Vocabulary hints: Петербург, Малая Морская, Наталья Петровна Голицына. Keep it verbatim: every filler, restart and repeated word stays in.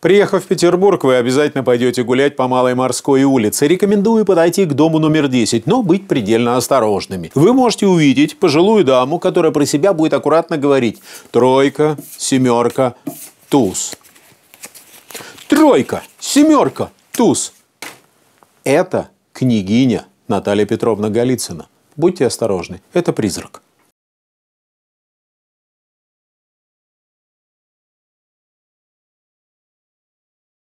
Приехав в Петербург, вы обязательно пойдете гулять по Малой Морской улице. Рекомендую подойти к дому номер десять, но быть предельно осторожными. Вы можете увидеть пожилую даму, которая про себя будет аккуратно говорить: тройка, семерка, туз. Тройка, семерка, туз. Это княгиня Наталья Петровна Голицына. Будьте осторожны, это призрак.